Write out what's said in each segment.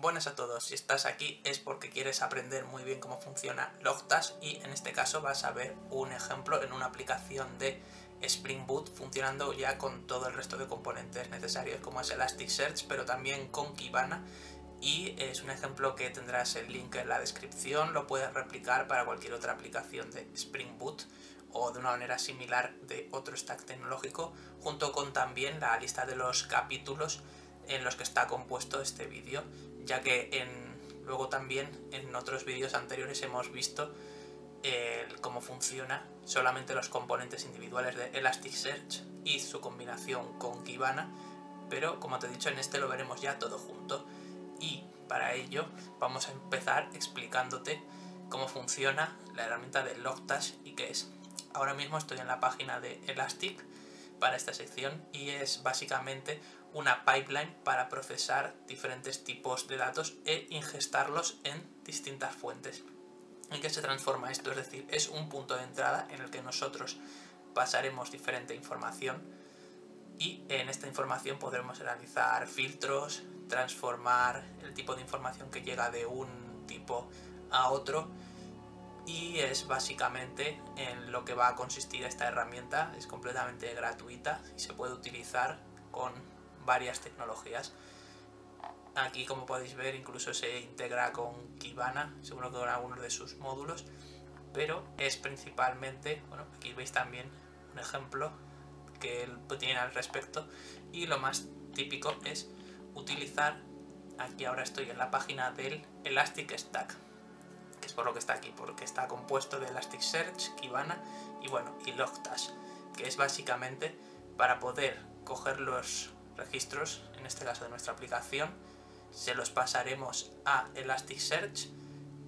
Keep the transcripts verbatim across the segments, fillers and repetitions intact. Buenas a todos, si estás aquí es porque quieres aprender muy bien cómo funciona Logstash y en este caso vas a ver un ejemplo en una aplicación de Spring Boot funcionando ya con todo el resto de componentes necesarios como es Elasticsearch, pero también con Kibana, y es un ejemplo que tendrás el link en la descripción, lo puedes replicar para cualquier otra aplicación de Spring Boot o de una manera similar de otro stack tecnológico, junto con también la lista de los capítulos en los que está compuesto este vídeo, ya que en, luego también en otros vídeos anteriores hemos visto eh, cómo funciona solamente los componentes individuales de Elasticsearch y su combinación con Kibana, pero como te he dicho, en este lo veremos ya todo junto. Y para ello vamos a empezar explicándote cómo funciona la herramienta de Logstash y qué es. Ahora mismo estoy en la página de Elastic para esta sección y es básicamente una pipeline para procesar diferentes tipos de datos e ingestarlos en distintas fuentes. ¿En qué se transforma esto? Es decir, es un punto de entrada en el que nosotros pasaremos diferente información y en esta información podremos realizar filtros, transformar el tipo de información que llega de un tipo a otro, y es básicamente en lo que va a consistir esta herramienta. Es completamente gratuita y se puede utilizar con varias tecnologías. Aquí, como podéis ver, incluso se integra con Kibana, seguro que con algunos de sus módulos, pero es principalmente, bueno, aquí veis también un ejemplo que él tiene al respecto, y lo más típico es utilizar, aquí ahora estoy en la página del Elastic Stack, que es por lo que está aquí, porque está compuesto de Elasticsearch, Kibana y bueno, y Logstash, que es básicamente para poder coger los registros, en este caso de nuestra aplicación, se los pasaremos a Elasticsearch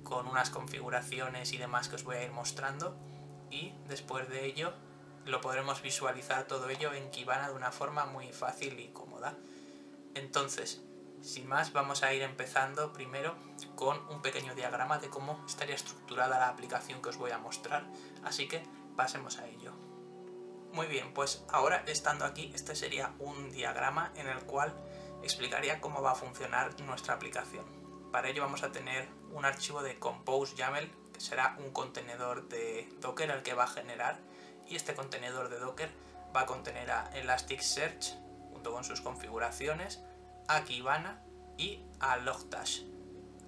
con unas configuraciones y demás que os voy a ir mostrando, y después de ello lo podremos visualizar todo ello en Kibana de una forma muy fácil y cómoda. Entonces, sin más, vamos a ir empezando primero con un pequeño diagrama de cómo estaría estructurada la aplicación que os voy a mostrar, así que pasemos a ello. Muy bien, pues ahora estando aquí, este sería un diagrama en el cual explicaría cómo va a funcionar nuestra aplicación. Para ello vamos a tener un archivo de compose YAML, que será un contenedor de Docker al que va a generar, y este contenedor de Docker va a contener a Elasticsearch junto con sus configuraciones, a Kibana y a Logstash,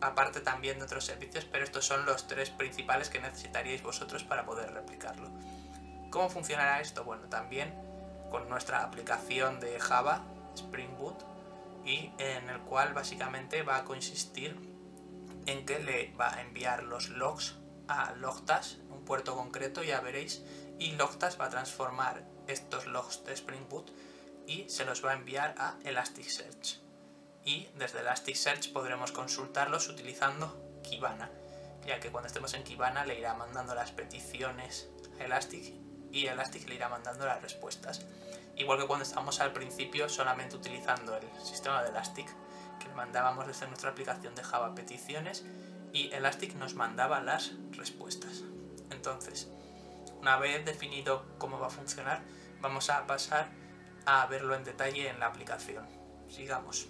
aparte también de otros servicios, pero estos son los tres principales que necesitaríais vosotros para poder replicarlo. ¿Cómo funcionará esto? Bueno, también con nuestra aplicación de Java, Spring Boot, y en el cual básicamente va a consistir en que le va a enviar los logs a Logstash, un puerto concreto, ya veréis, y Logstash va a transformar estos logs de Spring Boot y se los va a enviar a Elasticsearch. Y desde Elasticsearch podremos consultarlos utilizando Kibana, ya que cuando estemos en Kibana le irá mandando las peticiones a Elastic y Elastic le irá mandando las respuestas. Igual que cuando estábamos al principio solamente utilizando el sistema de Elastic, que mandábamos desde nuestra aplicación de Java peticiones y Elastic nos mandaba las respuestas. Entonces, una vez definido cómo va a funcionar, vamos a pasar a verlo en detalle en la aplicación. Sigamos.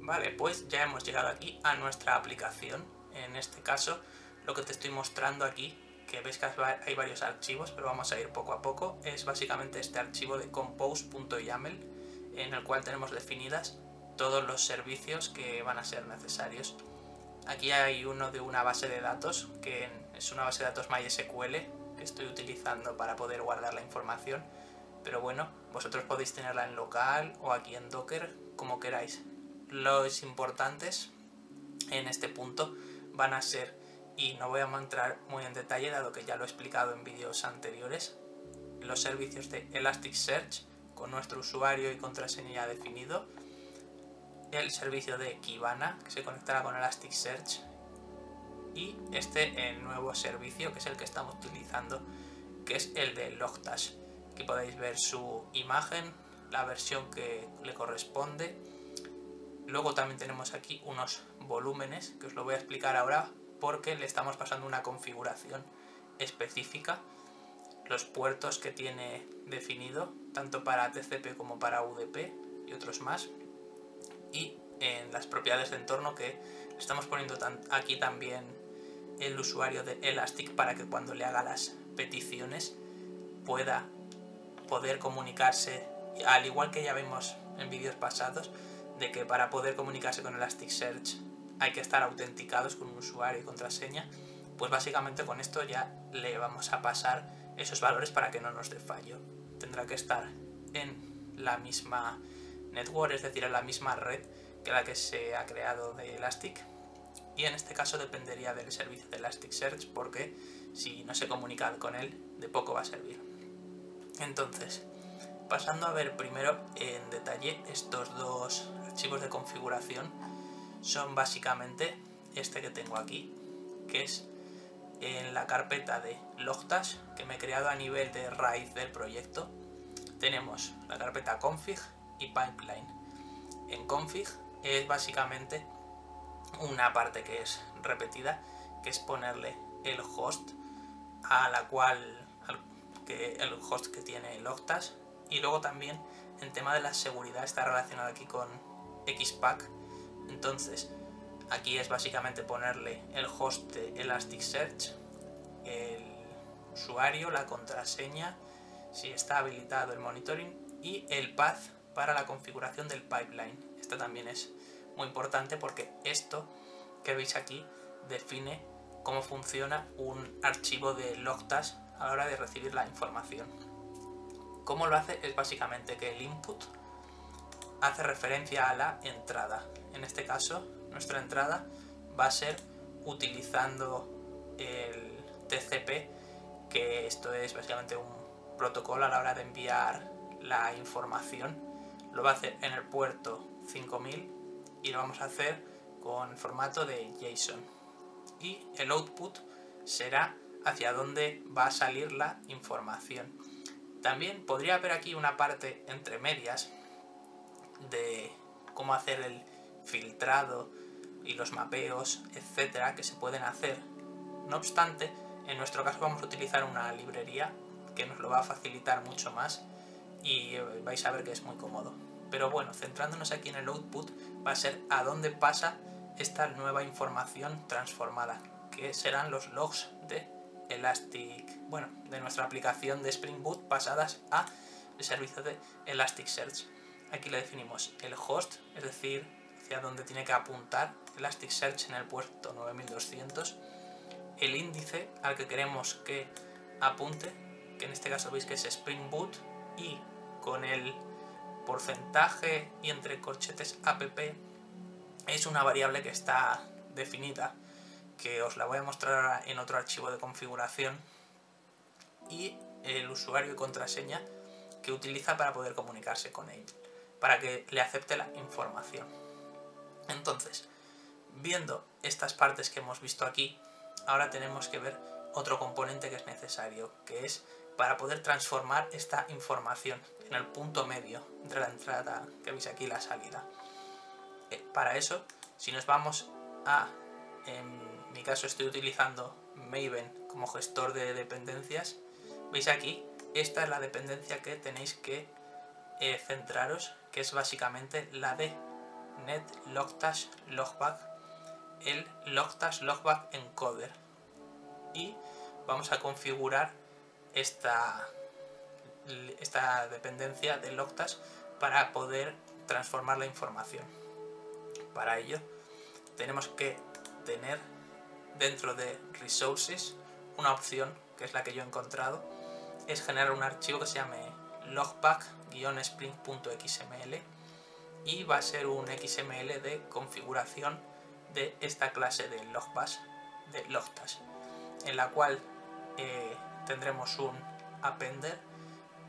Vale, pues ya hemos llegado aquí a nuestra aplicación. En este caso, lo que te estoy mostrando aquí, que veis que hay varios archivos, pero vamos a ir poco a poco, es básicamente este archivo de compose.yaml, en el cual tenemos definidas todos los servicios que van a ser necesarios. Aquí hay uno de una base de datos, que es una base de datos MySQL, que estoy utilizando para poder guardar la información, pero bueno, vosotros podéis tenerla en local o aquí en Docker, como queráis. Los importantes en este punto van a ser, y no voy a entrar muy en detalle dado que ya lo he explicado en vídeos anteriores, los servicios de Elasticsearch con nuestro usuario y contraseña definido, el servicio de Kibana que se conectará con Elasticsearch y este el nuevo servicio que es el que estamos utilizando, que es el de Logstash. Aquí podéis ver su imagen, la versión que le corresponde. Luego también tenemos aquí unos volúmenes, que os lo voy a explicar ahora porque le estamos pasando una configuración específica. Los puertos que tiene definido, tanto para T C P como para U D P y otros más. Y en las propiedades de entorno que Estamos poniendo tan, aquí también el usuario de Elastic para que cuando le haga las peticiones pueda poder comunicarse, al igual que ya vimos en vídeos pasados, de que para poder comunicarse con Elasticsearch hay que estar autenticados con un usuario y contraseña. Pues básicamente con esto ya le vamos a pasar esos valores para que no nos dé fallo. Tendrá que estar en la misma network, es decir, en la misma red que la que se ha creado de Elastic, y en este caso dependería del servicio de Elasticsearch, porque si no se comunica con él, de poco va a servir. Entonces, pasando a ver primero en detalle estos dos archivos de configuración, son básicamente este que tengo aquí, que es en la carpeta de Logstash que me he creado a nivel de raíz del proyecto. Tenemos la carpeta config y pipeline. En config es básicamente una parte que es repetida, que es ponerle el host a la cual al, que el host que tiene Logstash, y luego también en tema de la seguridad está relacionado aquí con XPack. Entonces aquí es básicamente ponerle el host de Elasticsearch, el usuario, la contraseña, si está habilitado el monitoring y el path para la configuración del pipeline. Esto también es muy importante porque esto que veis aquí define cómo funciona un archivo de Logstash a la hora de recibir la información. ¿Cómo lo hace? Es básicamente que el input hace referencia a la entrada. En este caso, nuestra entrada va a ser utilizando el T C P, que esto es básicamente un protocolo a la hora de enviar la información. Lo va a hacer en el puerto cinco mil y lo vamos a hacer con formato de JSON. Y el output será hacia dónde va a salir la información. También podría haber aquí una parte entre medias de cómo hacer el filtrado y los mapeos, etcétera, que se pueden hacer. No obstante, en nuestro caso vamos a utilizar una librería que nos lo va a facilitar mucho más y vais a ver que es muy cómodo. Pero bueno, centrándonos aquí en el output, va a ser a dónde pasa esta nueva información transformada, que serán los logs de Elastic, bueno, de nuestra aplicación de Spring Boot pasadas a el servicio de Elasticsearch. Aquí le definimos el host, es decir, hacia dónde tiene que apuntar Elasticsearch en el puerto nueve mil doscientos, el índice al que queremos que apunte, que en este caso veis que es Spring Boot, y con el porcentaje y entre corchetes app es una variable que está definida, que os la voy a mostrar en otro archivo de configuración, y el usuario y contraseña que utiliza para poder comunicarse con él, para que le acepte la información. Entonces, viendo estas partes que hemos visto aquí, ahora tenemos que ver otro componente que es necesario, que es para poder transformar esta información en el punto medio entre la entrada que veis aquí y la salida. Eh, para eso, si nos vamos a, en mi caso estoy utilizando Maven como gestor de dependencias, veis aquí, esta es la dependencia que tenéis que eh, centraros, que es básicamente la de net logstash logback, el logstash logback encoder, y vamos a configurar esta, esta dependencia de logstash para poder transformar la información. Para ello tenemos que tener dentro de resources una opción que es la que yo he encontrado, es generar un archivo que se llame logback guion spring punto x m l y va a ser un X M L de configuración de esta clase de logbash, de logstash, en la cual eh, tendremos un appender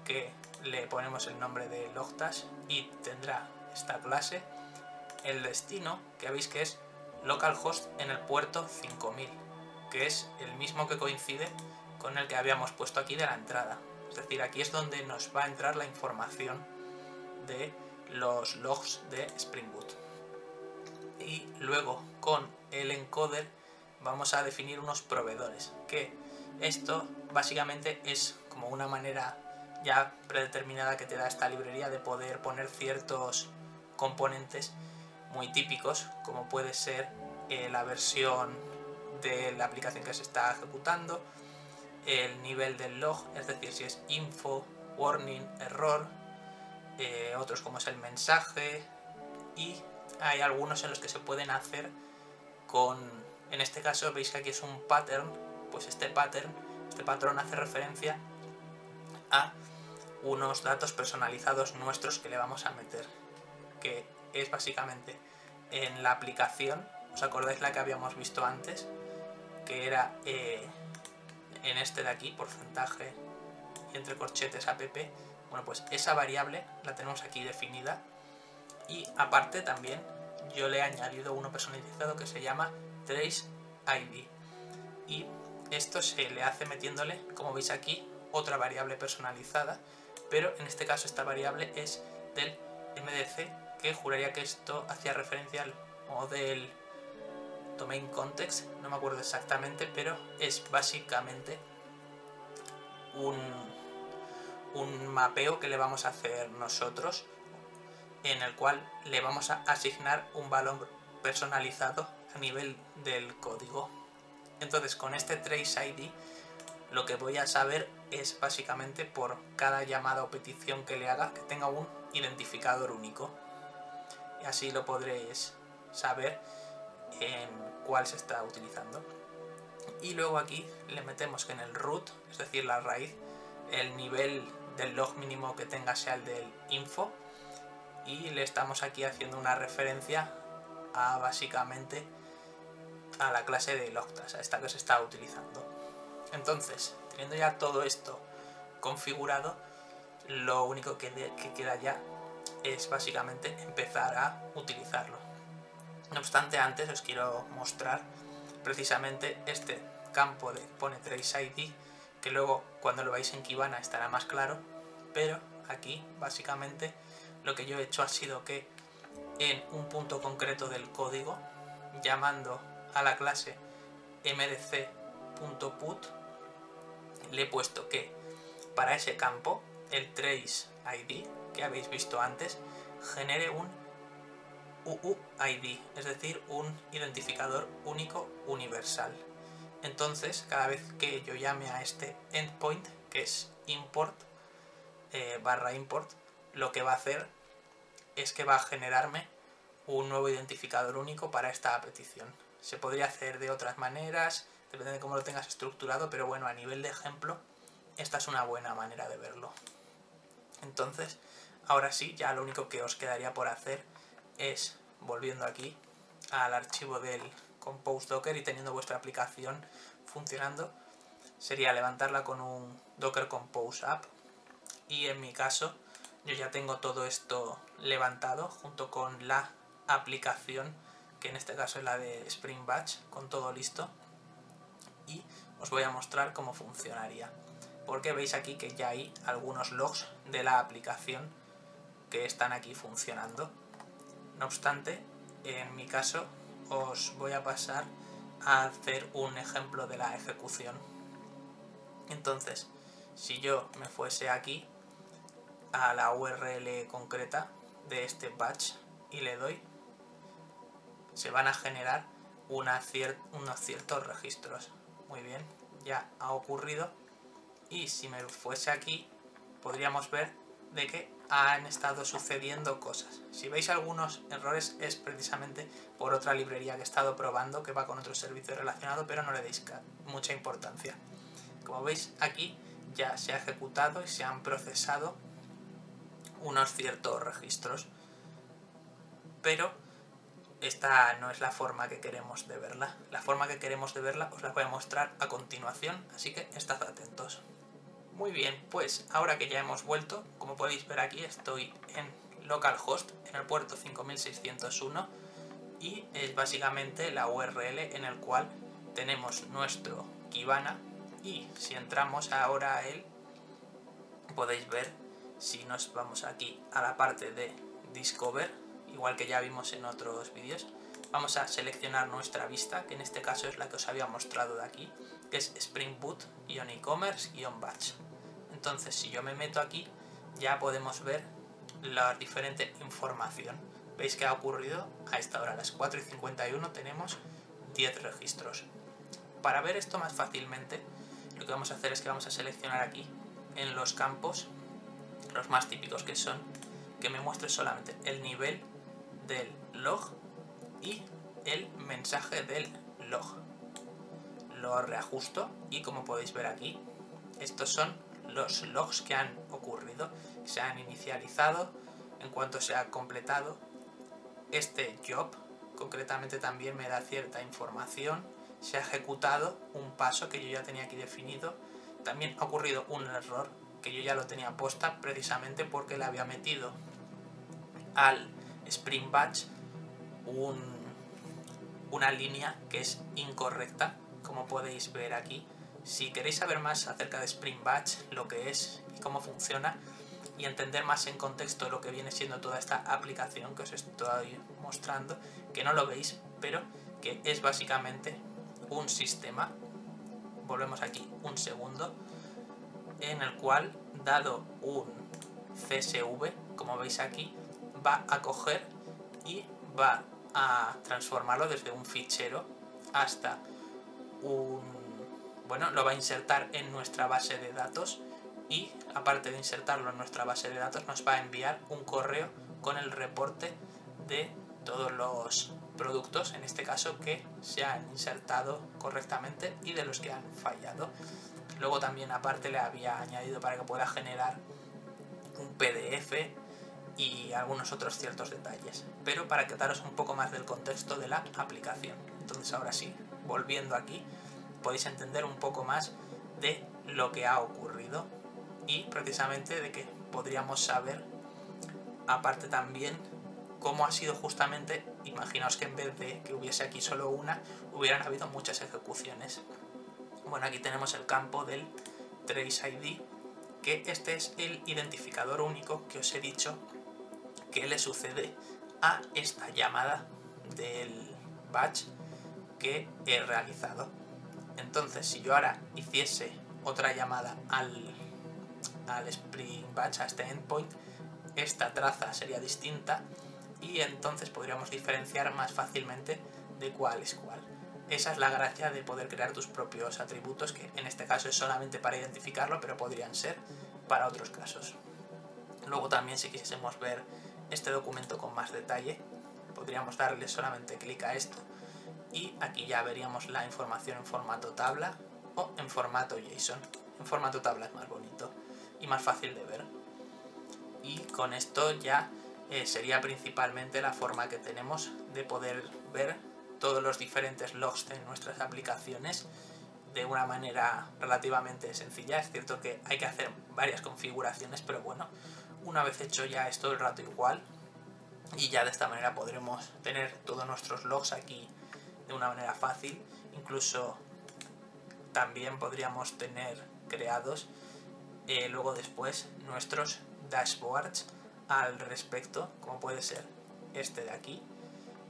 que le ponemos el nombre de logstash y tendrá esta clase, el destino que veis que es localhost en el puerto cinco mil, que es el mismo que coincide con el que habíamos puesto aquí de la entrada, es decir, aquí es donde nos va a entrar la información de los logs de Spring Boot. Y luego con el encoder vamos a definir unos proveedores, que esto básicamente es como una manera ya predeterminada que te da esta librería de poder poner ciertos componentes muy típicos, como puede ser eh, la versión de la aplicación que se está ejecutando, el nivel del log, es decir, si es info, warning, error, eh, otros como es el mensaje, y hay algunos en los que se pueden hacer con, en este caso veis que aquí es un pattern, pues este pattern, este patrón hace referencia a unos datos personalizados nuestros que le vamos a meter, que es básicamente en la aplicación, ¿os acordáis la que habíamos visto antes? Que era eh, en este de aquí, porcentaje entre corchetes app, bueno pues esa variable la tenemos aquí definida, y aparte también yo le he añadido uno personalizado que se llama trace I D, y esto se le hace metiéndole, como veis aquí, otra variable personalizada, pero en este caso esta variable es del M D C, que juraría que esto hacía referencia al o del domain context, no me acuerdo exactamente, pero es básicamente un, un mapeo que le vamos a hacer nosotros, en el cual le vamos a asignar un valor personalizado a nivel del código. Entonces con este trace I D lo que voy a saber es básicamente por cada llamada o petición que le haga que tenga un identificador único. Y así lo podréis saber en cuál se está utilizando. Y luego aquí le metemos que en el root, es decir, la raíz, el nivel del log mínimo que tenga sea el del info. Y le estamos aquí haciendo una referencia a básicamente a la clase de Logstash, a esta que se está utilizando. Entonces, teniendo ya todo esto configurado, lo único que, de, que queda ya es básicamente empezar a utilizarlo. No obstante, antes os quiero mostrar precisamente este campo de pone trace I D, que luego cuando lo veáis en Kibana estará más claro, pero aquí básicamente lo que yo he hecho ha sido que en un punto concreto del código, llamando a la clase M D C punto put, le he puesto que para ese campo el trace I D que habéis visto antes genere un U U I D, es decir, un identificador único universal. Entonces, cada vez que yo llame a este endpoint, que es import eh, barra import, lo que va a hacer es que va a generarme un nuevo identificador único para esta petición. Se podría hacer de otras maneras, depende de cómo lo tengas estructurado, pero bueno, a nivel de ejemplo, esta es una buena manera de verlo. Entonces, ahora sí, ya lo único que os quedaría por hacer es, volviendo aquí al archivo del compose Docker y teniendo vuestra aplicación funcionando, sería levantarla con un Docker compose app, y en mi caso yo ya tengo todo esto levantado junto con la aplicación, que en este caso es la de Spring Batch, con todo listo, y os voy a mostrar cómo funcionaría, porque veis aquí que ya hay algunos logs de la aplicación que están aquí funcionando. No obstante, en mi caso os voy a pasar a hacer un ejemplo de la ejecución. Entonces, si yo me fuese aquí a la U R L concreta de este batch y le doy, se van a generar una cier- unos ciertos registros. Muy bien, ya ha ocurrido, y si me fuese aquí podríamos ver de que han estado sucediendo cosas. Si veis algunos errores es precisamente por otra librería que he estado probando que va con otro servicio relacionado, pero no le deis mucha importancia. Como veis aquí ya se ha ejecutado y se han procesado unos ciertos registros, pero esta no es la forma que queremos de verla. La forma que queremos de verla os la voy a mostrar a continuación, así que estad atentos. Muy bien, pues ahora que ya hemos vuelto, como podéis ver aquí estoy en localhost, en el puerto cinco mil seiscientos uno, y es básicamente la U R L en el cual tenemos nuestro Kibana, y si entramos ahora a él podéis ver, si nos vamos aquí a la parte de Discover, igual que ya vimos en otros vídeos, vamos a seleccionar nuestra vista, que en este caso es la que os había mostrado de aquí, que es Spring Boot-e-commerce-batch. Entonces, si yo me meto aquí, ya podemos ver la diferente información. ¿Veis qué ha ocurrido? A esta hora, a las cuatro y cincuenta y uno, tenemos diez registros. Para ver esto más fácilmente, lo que vamos a hacer es que vamos a seleccionar aquí en los campos los más típicos, que son que me muestre solamente el nivel del log y el mensaje del log. Lo reajusto y, como podéis ver aquí, estos son los logs que han ocurrido, se han inicializado en cuanto se ha completado este job. Concretamente también me da cierta información. Se ha ejecutado un paso que yo ya tenía aquí definido. También ha ocurrido un error que yo ya lo tenía posta, precisamente porque le había metido al Spring Batch un, una línea que es incorrecta, como podéis ver aquí. Si queréis saber más acerca de Spring Batch, lo que es y cómo funciona, y entender más en contexto lo que viene siendo toda esta aplicación que os estoy mostrando, que no lo veis, pero que es básicamente un sistema, volvemos aquí un segundo, en el cual, dado un C S V, como veis aquí, va a coger y va a transformarlo desde un fichero hasta un... bueno, lo va a insertar en nuestra base de datos, y aparte de insertarlo en nuestra base de datos, nos va a enviar un correo con el reporte de todos los productos, en este caso, que se han insertado correctamente y de los que han fallado. Luego también aparte le había añadido para que pueda generar un P D F y algunos otros ciertos detalles, pero para que daros un poco más del contexto de la aplicación. Entonces ahora sí, volviendo aquí, podéis entender un poco más de lo que ha ocurrido y precisamente de que podríamos saber, aparte también, cómo ha sido justamente. Imaginaos que en vez de que hubiese aquí solo una, hubieran habido muchas ejecuciones. Bueno, aquí tenemos el campo del Trace I D, que este es el identificador único que os he dicho que le sucede a esta llamada del batch que he realizado. Entonces, si yo ahora hiciese otra llamada al, al Spring Batch, a este endpoint, esta traza sería distinta y entonces podríamos diferenciar más fácilmente de cuál es cuál. Esa es la gracia de poder crear tus propios atributos, que en este caso es solamente para identificarlo, pero podrían ser para otros casos. Luego también, si quisiésemos ver este documento con más detalle, podríamos darle solamente clic a esto y aquí ya veríamos la información en formato tabla o en formato JSON. En formato tabla es más bonito y más fácil de ver. Y con esto ya eh, sería principalmente la forma que tenemos de poder ver todos los diferentes logs de nuestras aplicaciones de una manera relativamente sencilla. Es cierto que hay que hacer varias configuraciones, pero bueno, una vez hecho ya es todo el rato igual y ya de esta manera podremos tener todos nuestros logs aquí de una manera fácil. Incluso también podríamos tener creados eh, luego después nuestros dashboards al respecto, como puede ser este de aquí,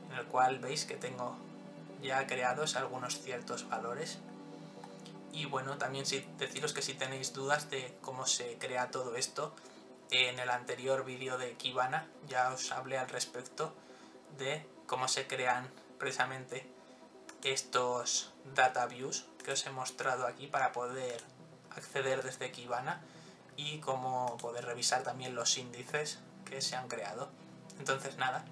en el cual veis que tengo ya creados algunos ciertos valores. Y bueno, también si, deciros que si tenéis dudas de cómo se crea todo esto, en el anterior vídeo de Kibana ya os hablé al respecto de cómo se crean precisamente estos data views que os he mostrado aquí para poder acceder desde Kibana y cómo poder revisar también los índices que se han creado. Entonces nada,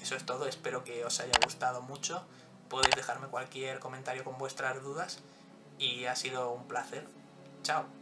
eso es todo, espero que os haya gustado mucho, podéis dejarme cualquier comentario con vuestras dudas y ha sido un placer. Chao.